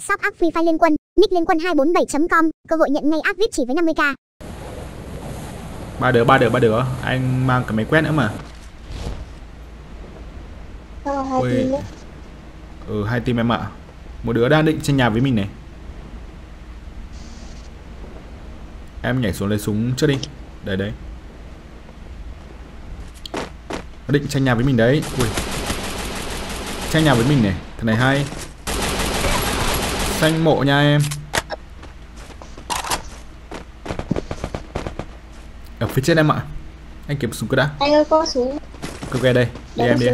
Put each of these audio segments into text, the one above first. Shop app Free Fire Liên Quân, nick Liên Quân 247.com, cơ hội nhận ngay app VIP chỉ với 50k. Ba đứa, anh mang cả máy quét nữa mà. Hai team em ạ. Một đứa đang định trên nhà với mình này. Em nhảy xuống lấy súng trước đi. Đấy. Nó định tranh nhà với mình đấy. Ui. Tranh nhà với mình này. Thằng này hay. Xanh mộ nha em. Ở phía trên em ạ. Anh kiếm súng cứ đã. Anh ơi có súng. Cứ về đây. Đi em đi.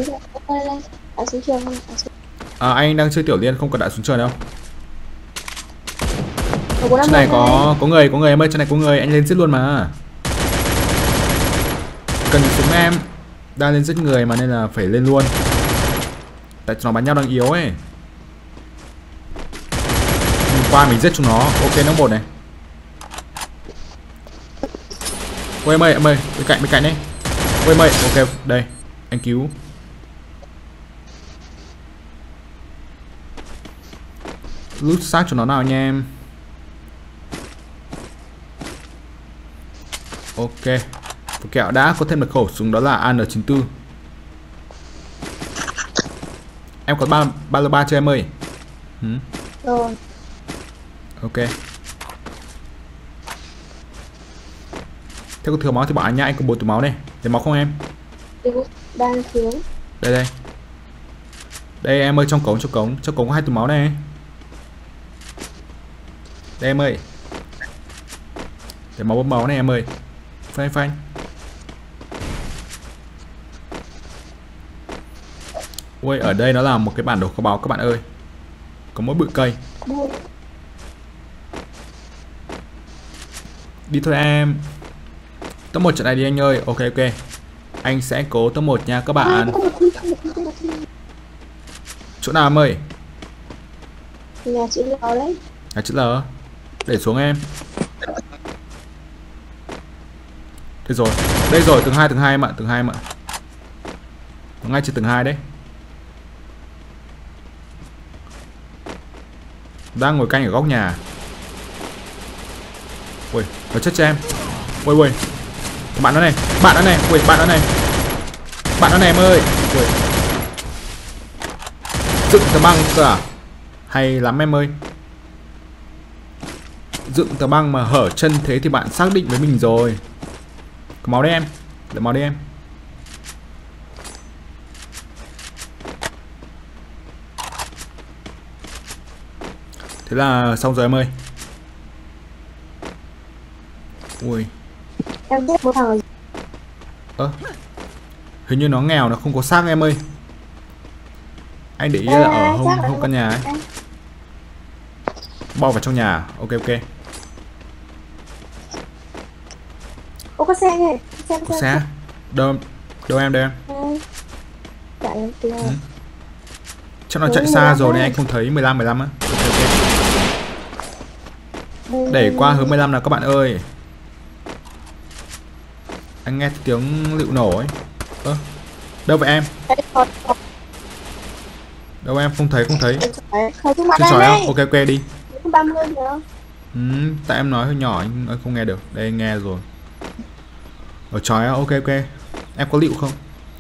Anh đang chơi tiểu liên không cần đạn súng trời đâu. Trên này có người em ơi, trên này có người, anh lên giết luôn mà. Cần súng em. Đang lên giết người mà nên là phải lên luôn. Tại chúng nó bắn nhau đang yếu ấy. Mình qua mình giết chúng nó. Ok nó bột này. Ôi em ơi, bên cạnh đấy. Ôi em ơi, ok, đây. Anh cứu. Loot xác cho nó nào nha em. Ok, Kẹo đã có thêm một khẩu súng đó là AN94. Em có 303 cho em ơi. Rồi. Ok. Thế có thừa máu thì bảo anh nhá, anh có 4 túi máu này. Để máu không em? Đang thiếu. Đây. Đây em ơi, trong cống có 2 túi máu này. Đây em ơi. Để máu bơm máu này em ơi. Phanh. Ui, ở đây nó là một cái bản đồ kho báu các bạn ơi. Có mỗi bụi cây. Đi thôi em. Top 1 trận này đi anh ơi. Ok. Anh sẽ cố top 1 nha các bạn. Chỗ nào em ơi? Nhà chữ L đấy. Nhà chữ L. Để xuống em. Đây rồi, tầng 2 em ạ, ngay trên tầng 2 đấy. Đang ngồi canh ở góc nhà. Ui, nó chết cho em. Ui. Bạn nó này. Ui, bạn nó này em ơi. Ui. Dựng tờ băng cơ à? Hay lắm em ơi. Dựng tờ băng mà hở chân thế thì bạn xác định với mình rồi. Có máu đấy em. Để máu đi em. Thế là xong rồi em ơi. Ui. Em biết bố thằng. Hình như nó nghèo, nó không có xác em ơi. Anh để ý là ở hông căn nhà ấy. Bỏ vào trong nhà. Ok. Ô có xe này, có xe. Đâu em. Chắc nó chạy xa rồi nên anh không thấy. 15 á. Okay. Đẩy qua hướng 15 nào các bạn ơi. Anh nghe tiếng lựu nổ ấy. Đâu vậy em? Đâu em, không thấy. Trên chói không? Ok đi. 30 nữa. Tại em nói hơi nhỏ anh không nghe được. Đây nghe rồi. Ở chói á, ok. Em có lựu không?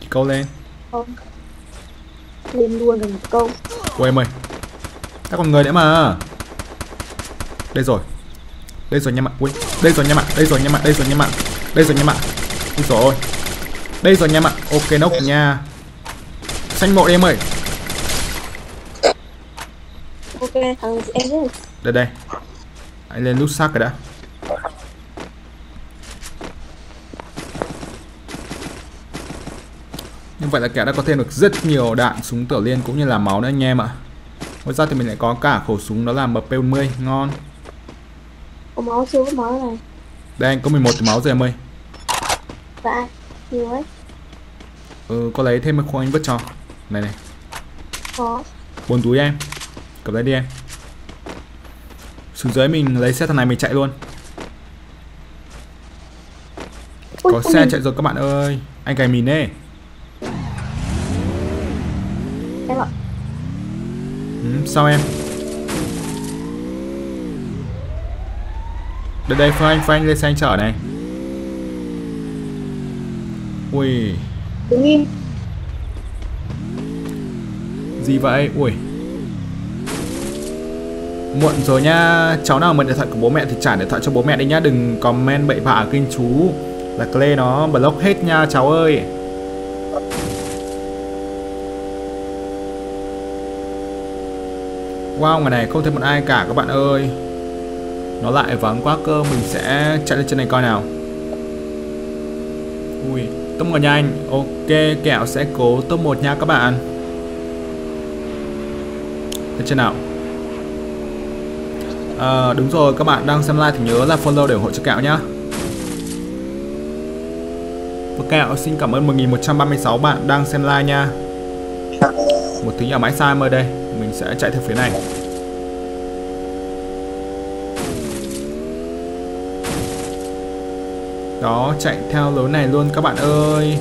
Chị câu lên. Không. Lên luôn rồi câu. Ôi em ơi. Ta còn người nữa mà. Đây rồi nha bạn. Ui. Đây rồi nha bạn. Úi dồi ôi. Đây rồi nha bạn. Ok nóc nha. Xanh mộ đi em ơi. Ok, thằng em đấy. Đây. Anh lên loot xác rồi đã. Như vậy là Kẹo đã có thêm được rất nhiều đạn súng tiểu liên cũng như là máu nữa anh em ạ. Ngoài ra thì mình lại có cả khẩu súng đó là MP40, ngon. Có máu chưa, có máu này. Đây anh có 11 cái máu rồi em ơi. Dạ, nhiều ấy. Có lấy thêm một khoang anh vứt cho. Này. Có. 4 túi em. Cầm lấy đi em. Xuống dưới mình lấy xe thằng này mình chạy luôn. Có xe chạy rồi các bạn ơi. Anh cày mìn ấy. Sao em? Đây đây, phanh lên xanh chở này. Ui. Đứng im. Gì vậy? Ui. Muộn rồi nha. Cháu nào mượn điện thoại của bố mẹ thì trả điện thoại cho bố mẹ đi nhá. Đừng comment bậy bạ kinh chú. Là Clay nó block hết nha cháu ơi. Wow, ngày này không thấy một ai cả các bạn ơi. Nó lại vắng quá cơ. Mình sẽ chạy lên trên này coi nào. Ui, top 1 nha anh. Ok, Kẹo sẽ cố top 1 nha các bạn. Lên trên nào. À, đúng rồi, các bạn đang xem live thì nhớ là follow để ủng hộ cho Kẹo nhá. Kẹo xin cảm ơn 1136 bạn đang xem live nha. Một thứ nhỏ máy sai mời đây. Mình sẽ chạy theo phía này. Đó, chạy theo lối này luôn các bạn ơi.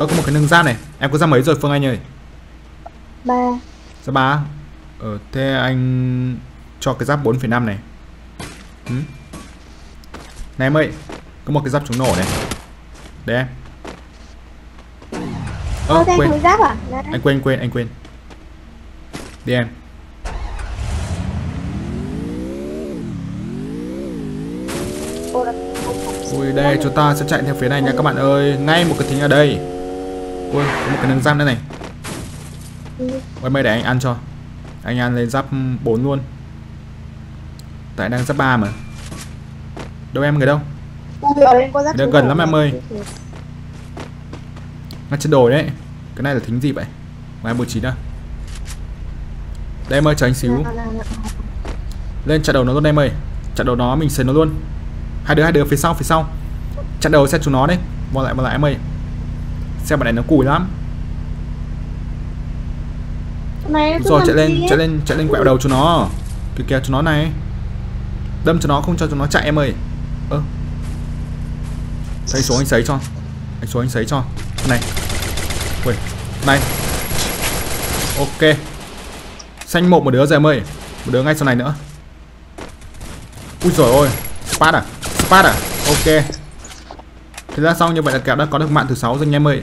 Có một cái nâng giáp này. Em có ra mấy rồi Phương Anh ơi? 3. Giáp 3. Thế anh cho cái giáp 4,5 này. Này em ơi, có một cái giáp chống nổ này. Để em. Quên giáp à? Anh quên. Đi em. Ui, đây chúng ta sẽ chạy theo phía này nha các bạn ơi. Ngay một cái thính ở đây. Ui, có một cái nâng giáp nữa này. Ui, mày để anh ăn cho. Anh ăn lên giáp 4 luôn. Tại đang giáp 3 mà. Đâu em, người đâu? Đang gần lắm em ơi. Ngắt trên đồi đấy. Cái này là thính gì vậy? Ngoài 49 à? Đây em ơi, chờ anh xíu. Lên chặn đầu nó luôn em ơi. Chặn đầu nó, mình xới nó luôn. Hai đứa phía sau. Chặn đầu xe chúng nó đấy. Vào lại em ơi. Xe bọn này nó cùi lắm. Đúng rồi, chạy lên quẹo đầu chúng nó. Kìa chúng nó này. Đâm cho nó, không cho chúng nó chạy em ơi. Anh xuống anh sấy cho. Này. Ui. Này. Ok. Xanh một đứa rồi em ơi. Một đứa ngay sau này nữa. Ui giời ơi. Spad à. Ok. Thế ra xong, như vậy là Kẹo đã có được mạng thứ 6 rồi nha em ơi.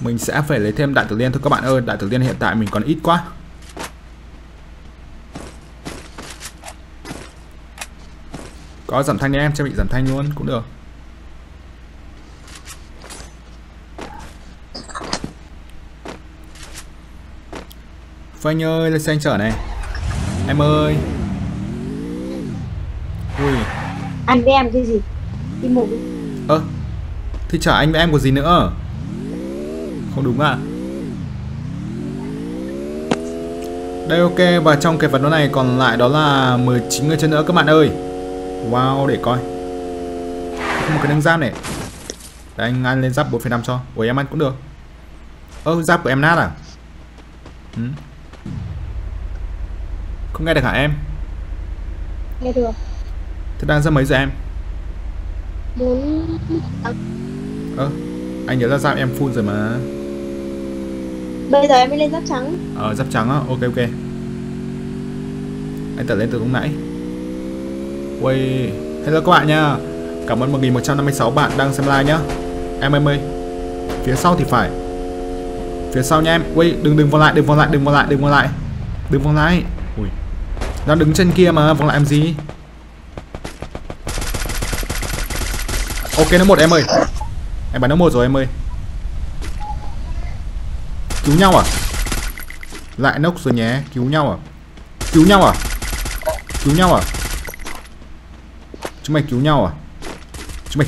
Mình sẽ phải lấy thêm đại tử liên thôi các bạn ơi. Đại tử liên hiện tại mình còn ít quá. Có giảm thanh đấy em, cho bị giảm thanh luôn cũng được. Phanh ơi, lên xe anh chở này. Em ơi. Ui. Anh với em cái gì? Đi mục. Thì chở anh với em có gì nữa. Không đúng à? Đây, ok, và trong cái vật đó này còn lại đó là 19 người chơi nữa các bạn ơi. Wow, để coi. Có một cái nâng giáp này. Để anh ăn lên giáp 4,5 cho. Ủa, em ăn cũng được. Giáp của em nát à? Không nghe được hả em? Nghe được. Thế đang ra mấy giờ em? 4. Anh nhớ là giáp em full rồi mà. Bây giờ em mới lên giáp trắng. Giáp trắng á, ok. Anh tải lên từ lúc nãy. Uầy, hello các bạn nha. Cảm ơn 1156 bạn đang xem live nhá. Em ơi, phía sau thì phải. Phía sau nha em. Uầy, đừng vòng lại. Ui, nó đứng trên kia mà, vòng lại làm gì. Ok, nó 1 em ơi. Em bắn nó 1 rồi em ơi. Cứu nhau à? Lại nốc rồi nhé. Cứu nhau à? Chúng mày cứu nhau à? Chúng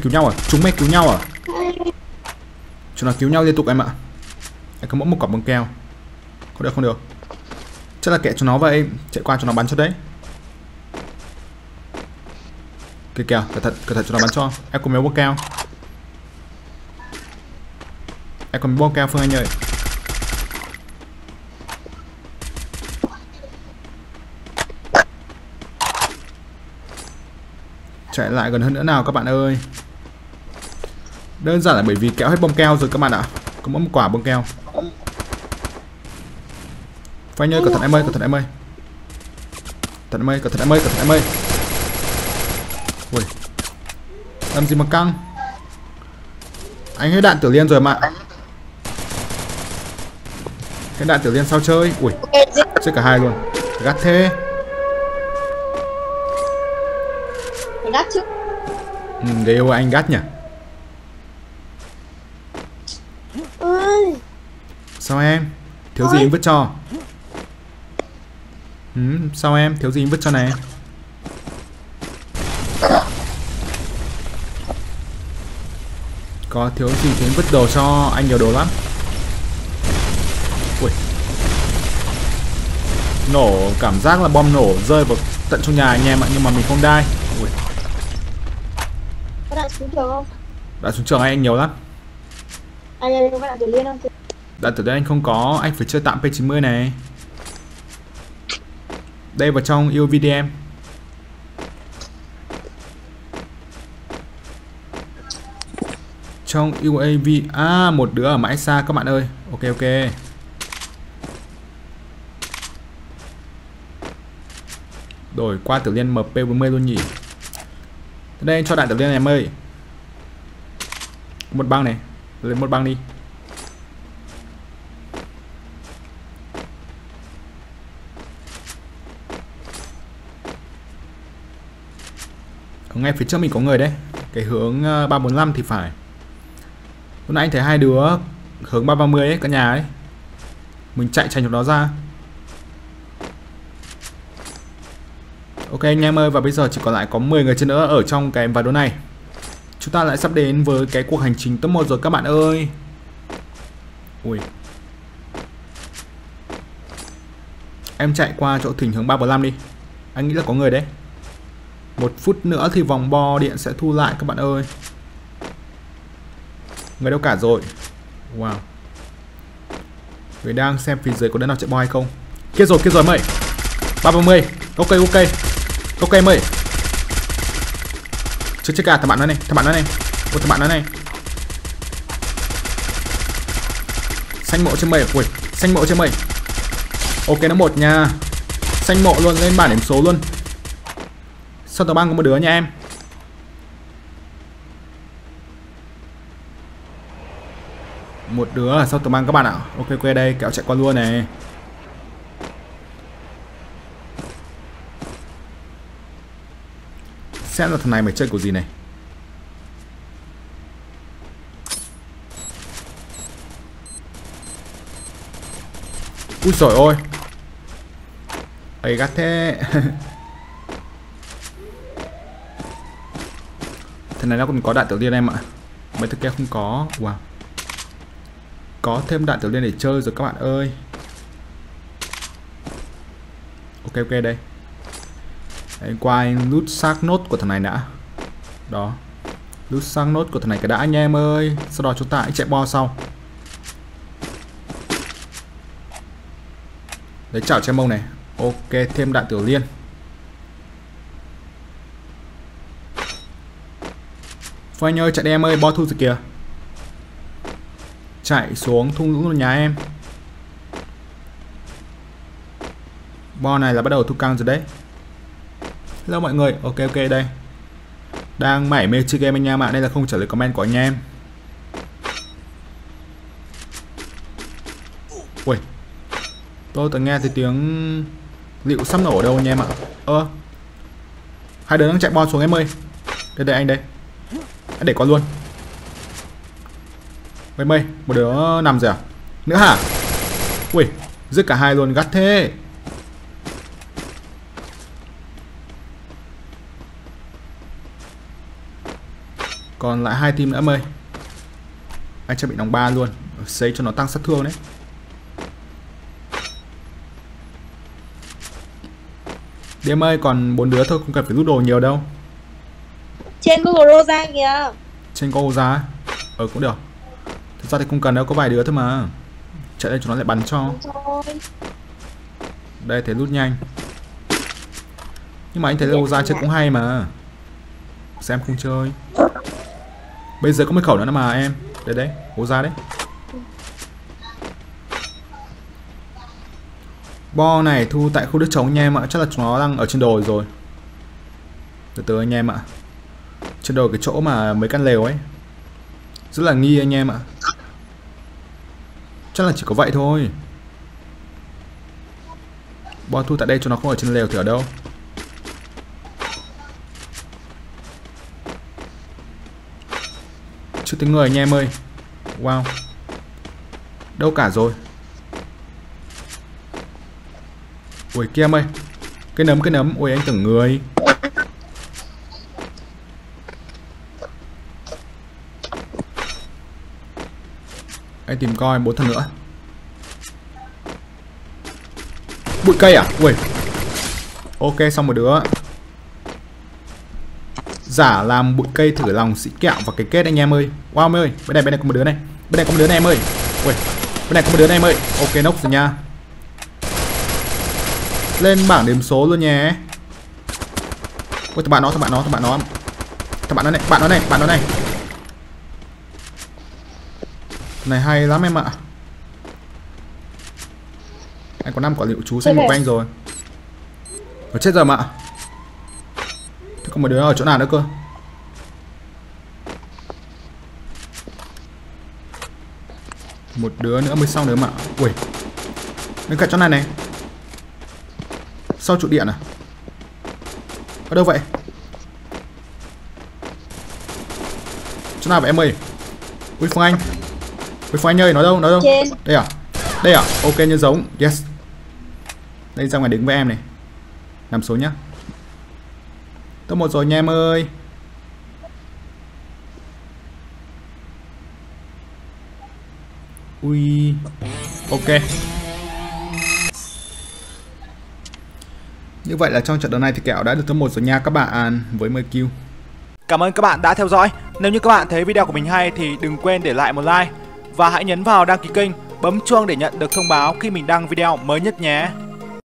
nó cứu nhau liên tục em ạ. Em có mỗi một quả bóng keo. Không được. Chắc là kệ cho nó vậy. Chạy qua cho nó bắn cho đấy. Kìa, cẩn thận cho nó bắn cho. Em có mấy bóng keo. Phương Anh ơi. Chạy lại gần hơn nữa nào các bạn ơi. Đơn giản là bởi vì kéo hết bom keo rồi các bạn ạ. Có mỗi một quả bom keo. Phải nhớ, cẩn thận em ơi, cẩn thận em ơi. Cẩn thận em ơi, cẩn thận em ơi, cẩn thận em ơi. Ui, làm gì mà căng. Anh hết đạn tiểu liên rồi mà. Cái đạn tiểu liên sao chơi. Ui, chết cả hai luôn. Gắt thế. Gắt chứ. Ừ, đều anh gắt nhỉ. Sao em? Thiếu gì em vứt cho. Ừ, sao em? Thiếu gì em vứt cho này. Có thiếu gì thì vứt đồ cho, anh nhiều đồ lắm. Ui. Nổ, cảm giác là bom nổ rơi vào tận trong nhà anh em ạ, nhưng mà mình không đai. Ui. Có đạn súng trường không? Đạn súng trường anh nhiều lắm. Anh có đạn tiểu liên không? Đạn tiểu liên anh không có, anh phải chơi tạm P90 này. Đây vào trong UVDM. Trong UAV, à, một đứa ở mãi xa các bạn ơi. Ok ok. Đổi qua tiểu liên MP40 luôn nhỉ. Đây anh cho đại tiểu liên này em ơi. Một băng này, lấy một băng đi. Ở ngay phía trước mình có người đấy. Cái hướng 345 thì phải. Lúc nãy anh thấy hai đứa hướng 330 ấy, cả nhà ấy. Mình chạy tránh được nó ra. Ok anh em ơi, và bây giờ chỉ còn lại có 10 người chơi nữa ở trong cái ván đấu này. Chúng ta lại sắp đến với cái cuộc hành trình top 1 rồi các bạn ơi. Ui. Em chạy qua chỗ thỉnh hướng 345 đi. Anh nghĩ là có người đấy. Một phút nữa thì vòng bo điện sẽ thu lại các bạn ơi. Người đâu cả rồi. Wow. Người đang xem phía dưới có đứa nào chạy bo hay không. Kia rồi mày. 330. Ok ok. Ok mày. Chết cả thằng bạn nó này, thằng bạn nó này. Ô thằng bạn nó này. Xanh mộ trên mày. Ui, xanh mộ trên mày. Ok nó một nha. Xanh mộ luôn, lên bảng điểm số luôn. Sau tàu băng có một đứa nha em. Một đứa ở sau tàu băng các bạn ạ. Ok ok đây, kéo chạy qua luôn này. Xem là thằng này mày chơi của gì này. Úi giời ơi. Ấy gắt thế. Thằng này nó còn có đạn tiểu liên em ạ. Mấy thằng kia không có. Wow. Có thêm đạn tiểu liên để chơi rồi các bạn ơi. Ok ok đây. Anh qua anh lút xác nốt của thằng này đã. Đó. Lút xác nốt của thằng này cái đã anh em ơi. Sau đó chúng ta hãy chạy bo sau. Lấy chảo che mông này. Ok thêm đạn tiểu liên. Phơi nhơi chạy đi em ơi, bo thu rồi kìa. Chạy xuống thung lũng nhà em. Bo này là bắt đầu thu căng rồi đấy. Hello mọi người, ok ok đây. Đang mải mê chơi game anh em ạ, đây là không trả lời comment của anh em. Ui. Tôi từng nghe thấy tiếng liệu sắp nổ ở đâu anh em ạ. Ơ. Hai đứa đang chạy bo xuống em ơi. Đây đây anh đây. Để con luôn. Mày mày, một đứa nằm rồi à? Nữa hả? Ui, giết cả hai luôn, gắt thế. Còn lại hai team nữa mày. Anh chắc bị đóng 3 luôn. Xấy cho nó tăng sát thương đấy. Đêm ơi, còn 4 đứa thôi, không cần phải rút đồ nhiều đâu. Trên Google Rosa kìa. Trên Google Rosa. Ờ cũng được. Thật ra thì không cần đâu, có vài đứa thôi mà. Chạy đây cho nó lại bắn cho. Đây thế lút nhanh. Nhưng mà anh thấy Rosa chơi cũng hay mà. Xem không chơi. Bây giờ có một khẩu nữa mà em. Đấy đấy, hố ra đấy. Bo này thu tại khu đất trống anh em ạ. Chắc là chúng nó đang ở trên đồi rồi. Từ từ anh em ạ. Trên đồi cái chỗ mà mấy căn lều ấy. Rất là nghi anh em ạ. Chắc là chỉ có vậy thôi. Bo thu tại đây cho nó không ở trên lều thì ở đâu. Chưa tính người anh em ơi. Wow. Đâu cả rồi. Ui kia em ơi. Cái nấm, cái nấm. Ui anh tưởng người. Anh tìm coi 4 thằng nữa. Bụi cây à? Ui. Ok xong một đứa. Giả làm bụi cây thử lòng Sỹ Kẹo và cái kết anh em ơi. Wow em ơi. Bên này có một đứa này. Bên này có một đứa này em ơi. Ui. Bên này có một đứa này em ơi. Ok nốc rồi nha. Lên bảng điểm số luôn nhé. Ui thằng bạn nó này. Này hay lắm em ạ. Anh có 5 quả liệu chú xanh một anh rồi. Nó chết rồi mà. Thế còn một đứa ở chỗ nào nữa cơ. Một đứa nữa mới xong nữa mà. Ui. Bên cạnh chỗ này này. Sau trụ điện à? Ở đâu vậy? Chỗ nào vậy em ơi? Ui Phương Anh. Ui Phương Anh ơi, nó đâu? Trên. Đây à? Đây à? Ok như giống. Yes. Đây ra ngoài đứng với em này. Làm số nhá. Top 1 rồi nha em ơi. Ui. Ok. Như vậy là trong trận đấu này thì Kẹo đã được top 1 rồi nha các bạn với 10 kill. Cảm ơn các bạn đã theo dõi. Nếu như các bạn thấy video của mình hay thì đừng quên để lại một like. Và hãy nhấn vào đăng ký kênh, bấm chuông để nhận được thông báo khi mình đăng video mới nhất nhé.